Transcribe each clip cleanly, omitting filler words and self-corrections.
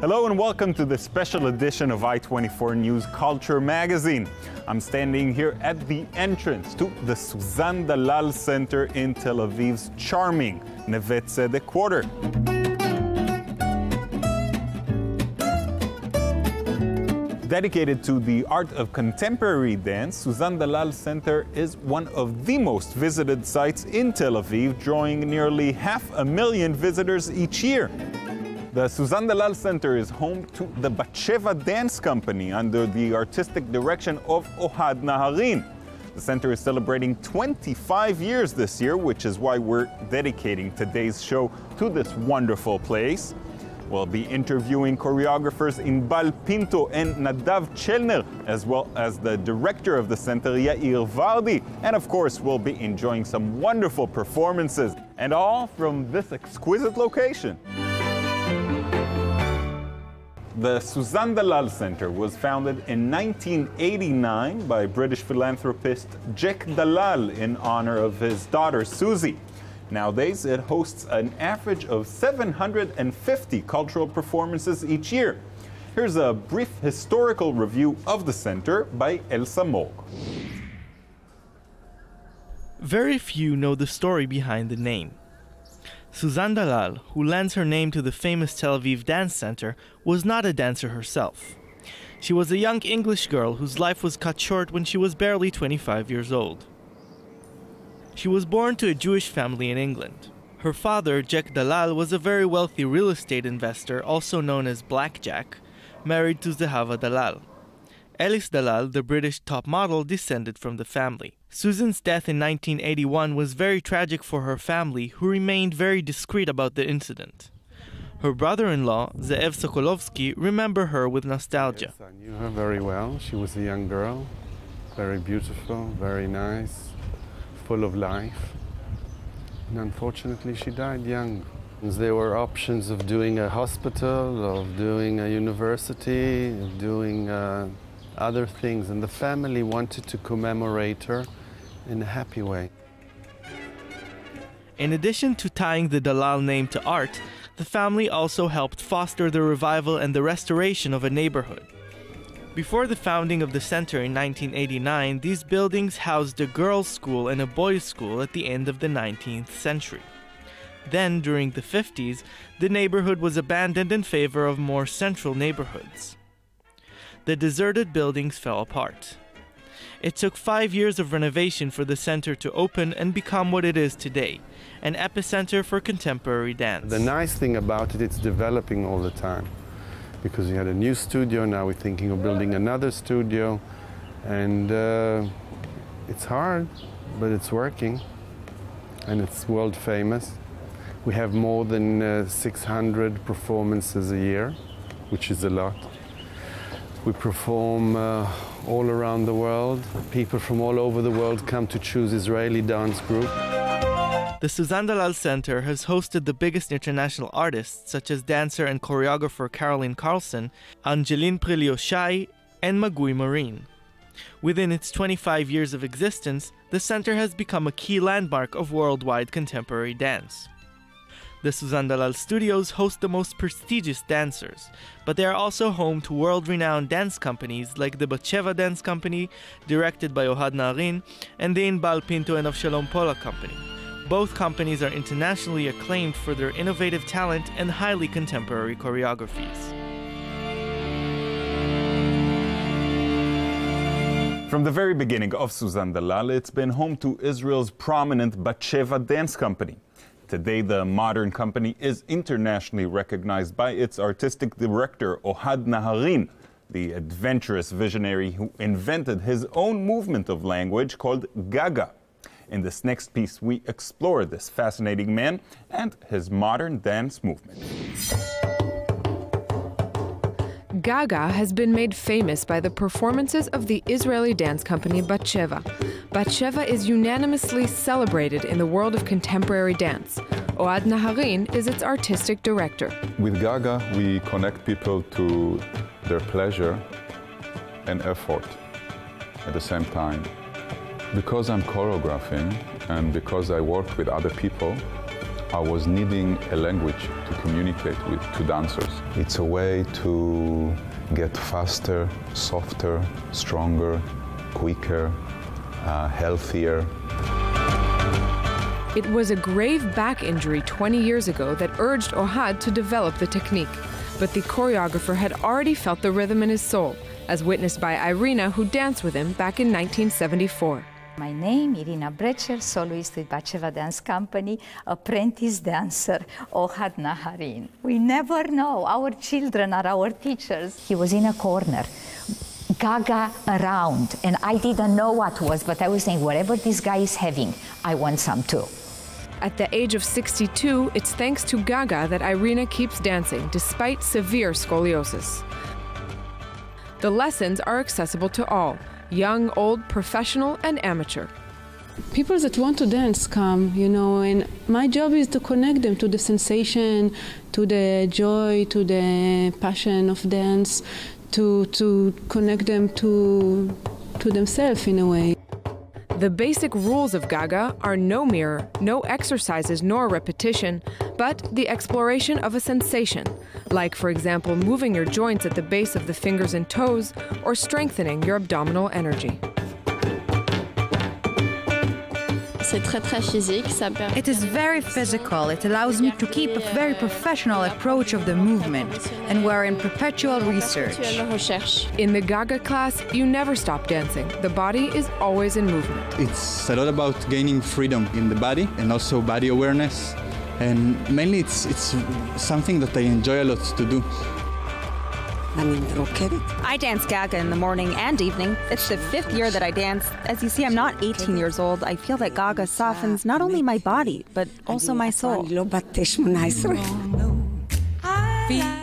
Hello and welcome to this special edition of I24 News Culture Magazine. I'm standing here at the entrance to the Suzanne Dellal Centre in Tel Aviv's charming Neve Tzedek quarter. Dedicated to the art of contemporary dance, Suzanne Dellal Centre is one of the most visited sites in Tel Aviv, drawing nearly 500,000 visitors each year. The Suzanne Dellal Centre is home to the Batsheva Dance Company under the artistic direction of Ohad Naharin. The center is celebrating 25 years this year, which is why we're dedicating today's show to this wonderful place. We'll be interviewing choreographers Inbal Pinto and Nadav Tselmera, as well as the director of the center, Yair Vardi. And of course, we'll be enjoying some wonderful performances, and all from this exquisite location. The Suzanne Dellal Centre was founded in 1989 by British philanthropist Jack Dellal in honor of his daughter, Susie. Nowadays, it hosts an average of 750 cultural performances each year. Here's a brief historical review of the center by Elsa Morg. Very few know the story behind the name. Suzanne Dellal, who lends her name to the famous Tel Aviv Dance Center, was not a dancer herself. She was a young English girl whose life was cut short when she was barely 25 years old. She was born to a Jewish family in England. Her father, Jack Dellal, was a very wealthy real estate investor, also known as Black Jack, married to Zehava Dellal. Elis Dellal, the British top model, descended from the family. Suzanne's death in 1981 was very tragic for her family, who remained very discreet about the incident. Her brother-in-law, Zaev Sokolovsky, remember her with nostalgia. Yes, I knew her very well. She was a young girl, very beautiful, very nice, full of life, and unfortunately she died young. There were options of doing a hospital, of doing a university, of doing other things, and the family wanted to commemorate her in a happy way. In addition to tying the Dellal name to art, the family also helped foster the revival and the restoration of a neighborhood. Before the founding of the center in 1989, these buildings housed a girls' school and a boys' school at the end of the 19th century. Then, during the 50s, the neighborhood was abandoned in favor of more central neighborhoods. The deserted buildings fell apart. It took 5 years of renovation for the center to open and become what it is today, an epicenter for contemporary dance. The nice thing about it, it's developing all the time, because we had a new studio, now we're thinking of building another studio, and it's hard, but it's working, and it's world famous. We have more than 600 performances a year, which is a lot. We perform all around the world. People from all over the world come to choose Israeli dance group. The Suzanne Dellal Center has hosted the biggest international artists, such as dancer and choreographer Carolyn Carlson, Angelin Preljocaj, and Maguy Marin. Within its 25 years of existence, the center has become a key landmark of worldwide contemporary dance. The Suzanne Dellal Studios host the most prestigious dancers, but they are also home to world-renowned dance companies like the Batsheva Dance Company, directed by Ohad Naharin, and the Inbal Pinto and Avshalom Pollak Company. Both companies are internationally acclaimed for their innovative talent and highly contemporary choreographies. From the very beginning of Suzanne Dellal, it's been home to Israel's prominent Batsheva Dance Company. Today, the modern company is internationally recognized by its artistic director, Ohad Naharin, the adventurous visionary who invented his own movement of language called Gaga. In this next piece, we explore this fascinating man and his modern dance movement. Gaga has been made famous by the performances of the Israeli dance company Batsheva. Batsheva is unanimously celebrated in the world of contemporary dance. Ohad Naharin is its artistic director. With Gaga, we connect people to their pleasure and effort at the same time. Because I'm choreographing and because I work with other people, I was needing a language to communicate with to dancers. It's a way to get faster, softer, stronger, quicker, healthier. It was a grave back injury 20 years ago that urged Ohad to develop the technique. But the choreographer had already felt the rhythm in his soul, as witnessed by Irina, who danced with him back in 1974. My name, Irina Brecher, soloist with Batsheva Dance Company, apprentice dancer, Ohad Naharin. We never know. Our children are our teachers. He was in a corner, Gaga around, and I didn't know what was, but I was saying, whatever this guy is having, I want some too. At the age of 62, it's thanks to Gaga that Irina keeps dancing, despite severe scoliosis. The lessons are accessible to all. Young, old, professional, and amateur. People that want to dance come, you know, and my job is to connect them to the sensation, to the joy, to the passion of dance, to connect them to themselves in a way. The basic rules of Gaga are no mirror, no exercises nor repetition, but the exploration of a sensation, like, for example, moving your joints at the base of the fingers and toes or strengthening your abdominal energy. It is very physical. It allows me to keep a very professional approach of the movement, and we're in perpetual research. In the Gaga class, you never stop dancing. The body is always in movement. It's a lot about gaining freedom in the body and also body awareness. And mainly it's something that I enjoy a lot to do. I dance Gaga in the morning and evening. It's the 5th year that I dance. As you see, I'm not 18 years old. I feel that Gaga softens not only my body, but also my soul.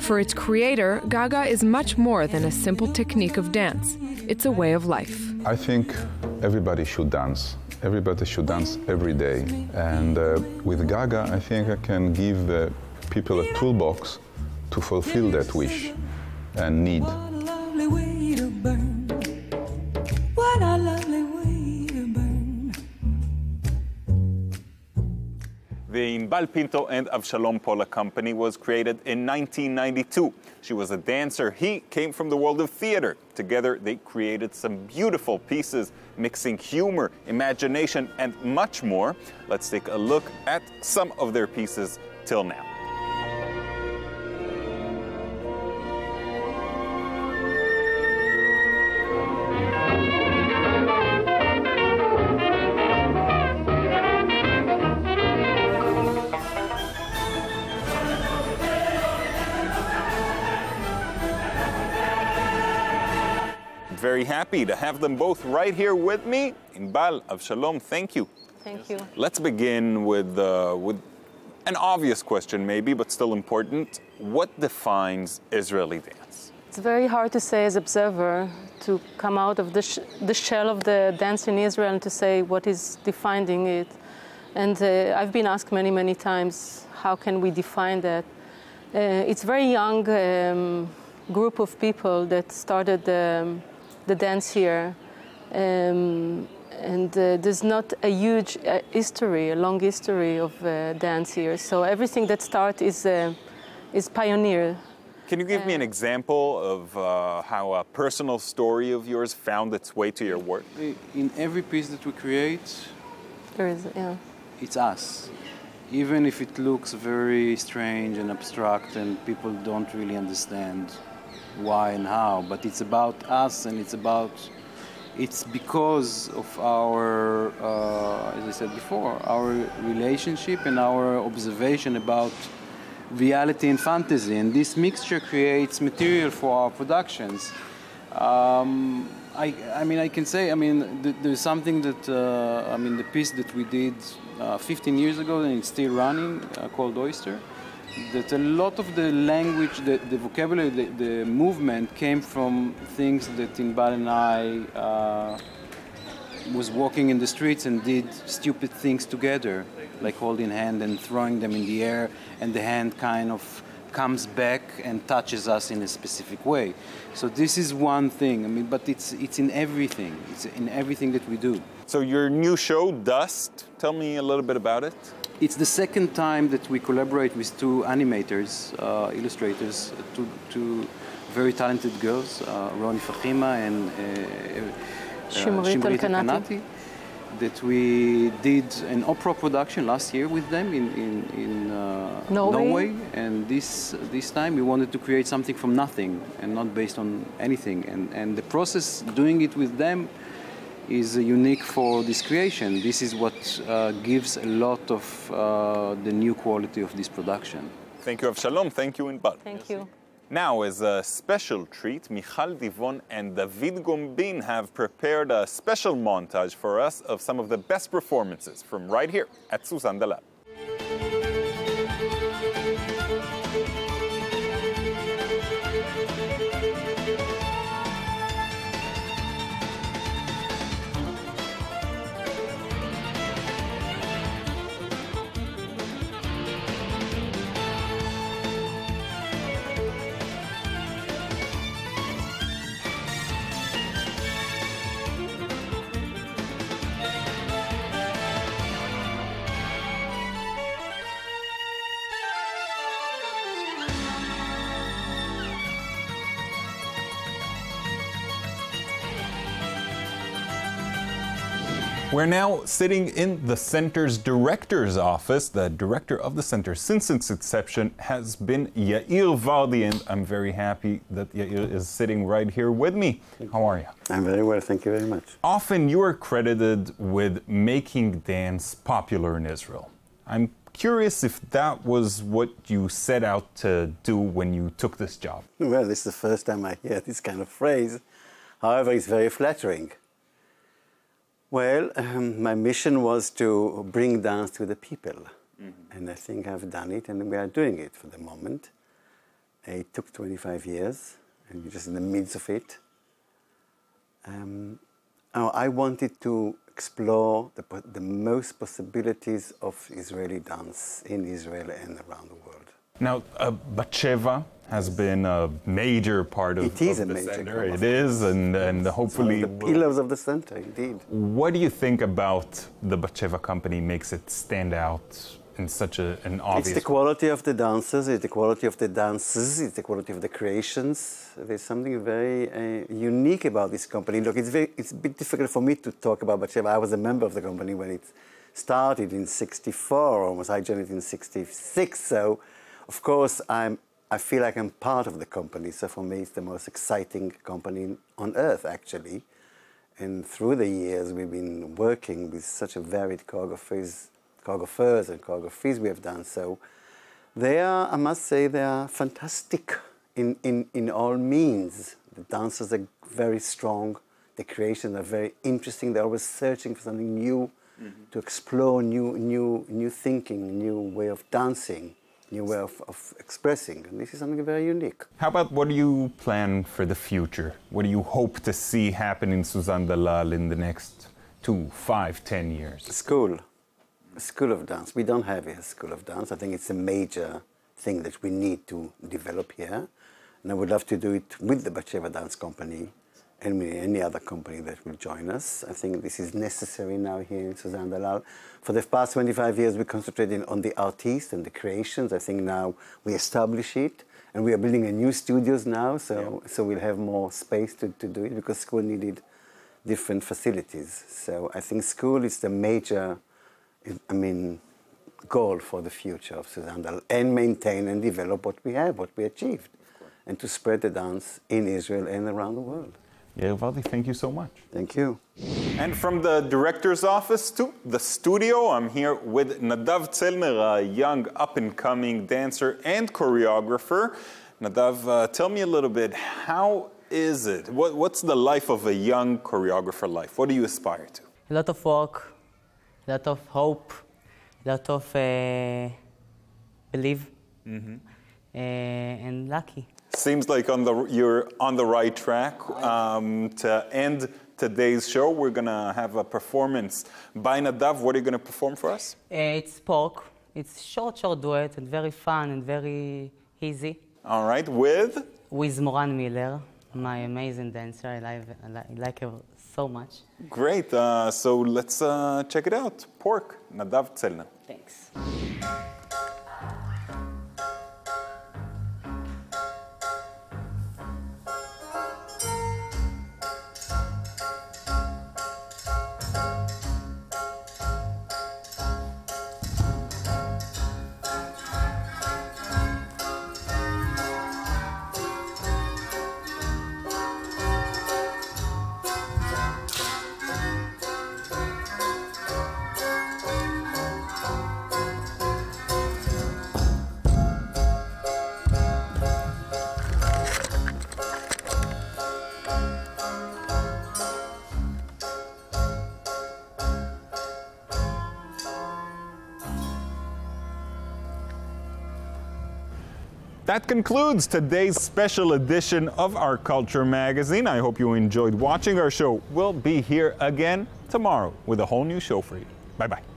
For its creator, Gaga is much more than a simple technique of dance. It's a way of life. I think everybody should dance. Everybody should dance every day. And with Gaga, I think I can give people a toolbox to fulfill that wish and need. The Inbal Pinto and Avshalom Pollak Company was created in 1992. She was a dancer. He came from the world of theater. Together, they created some beautiful pieces, mixing humor, imagination, and much more. Let's take a look at some of their pieces till now. Very happy to have them both right here with me. Inbal, Avshalom, thank you. Thank you. Let's begin with an obvious question maybe, but still important. What defines Israeli dance? It's very hard to say as an observer, to come out of the shell of the dance in Israel and to say what is defining it. And I've been asked many, many times, how can we define that? It's very young group of people that started the dance here, and there's not a huge history, a long history of dance here. So everything that starts is pioneer. Can you give me an example of how a personal story of yours found its way to your work? In every piece that we create, there is, yeah, it's us. Even if it looks very strange and abstract and people don't really understand why and how, but it's about us, and it's because of our, as I said before, our relationship and our observation about reality and fantasy, and this mixture creates material for our productions. There's something that, the piece that we did 15 years ago, and it's still running, called Oyster, that a lot of the language, the vocabulary, the movement came from things that Inbal and I was walking in the streets and did stupid things together, like holding hand and throwing them in the air, and the hand kind of comes back and touches us in a specific way. So this is one thing, but it's in everything. It's in everything that we do. So your new show, Dust, tell me a little bit about it. It's the second time that we collaborate with two animators, illustrators, two very talented girls, Roni Fakhima and Shimrit Kanati, that we did an opera production last year with them in Norway. And this time we wanted to create something from nothing and not based on anything. And the process doing it with them is unique for this creation. This is what gives a lot of the new quality of this production. Thank you, Avshalom. Thank you, Inbal. Thank you. Now, as a special treat, Michal Divon and David Gombin have prepared a special montage for us of some of the best performances from right here at Suzanne Dellal. We're now sitting in the center's director's office. The director of the center since its inception has been Yair Vardi, and I'm very happy that Yair is sitting right here with me. How are you? I'm very well, thank you very much. Often you are credited with making dance popular in Israel. I'm curious if that was what you set out to do when you took this job. Well, this is the first time I hear this kind of phrase. However, it's very flattering. Well, my mission was to bring dance to the people, and I think I've done it, and we are doing it for the moment. It took 25 years, and we're just in the midst of it. I wanted to explore the most possibilities of Israeli dance in Israel and around the world. Now, Batsheva has been a major part of the center. It is, and hopefully the pillars of the center, indeed. What do you think about the Batsheva company makes it stand out in such an obvious way? It's the quality of the dancers, it's the quality of the dances, it's the quality of the creations. There's something very unique about this company. Look, it's a bit difficult for me to talk about Batsheva. I was a member of the company when it started in 64, almost. I joined it in 66, so of course I feel like I'm part of the company, so for me it's the most exciting company on earth, actually. And through the years we've been working with such a varied choreographers and choreographies we have done, so they are, I must say, they are fantastic in all means. The dancers are very strong, the creations are very interesting, they're always searching for something new, to explore new thinking, new way of dancing, new way of expressing, and this is something very unique. How about what do you plan for the future? What do you hope to see happen in Suzanne Dellal in the next 2, 5, 10 years? School of dance. We don't have a school of dance. I think it's a major thing that we need to develop here, and I would love to do it with the Batsheva Dance Company and any other company that will join us. I think this is necessary now here in Suzanne Dellal. For the past 25 years, we concentrated on the artists and the creations. I think now we establish it, and we are building a new studios now, so we'll have more space to do it, because school needed different facilities. So I think school is the major, goal for the future of Suzanne Dellal, and maintain and develop what we have, what we achieved, and to spread the dance in Israel and around the world. Yair Vardi, thank you so much. Thank you. And from the director's office to the studio, I'm here with Nadav Tselmera, a young up-and-coming dancer and choreographer. Nadav, tell me a little bit, how is it? What's the life of a young choreographer life? What do you aspire to? A lot of work, a lot of hope, a lot of belief, and lucky. Seems like you're on the right track. To end today's show, we're going to have a performance by Nadav. What are you going to perform for us? It's Pork. It's short duet and very fun and very easy. All right, with? With Moran Milner, my amazing dancer. I like her so much. Great. So let's check it out. Pork, Nadav Tselner. Thanks. That concludes today's special edition of our Culture Magazine. I hope you enjoyed watching our show. We'll be here again tomorrow with a whole new show for you. Bye-bye.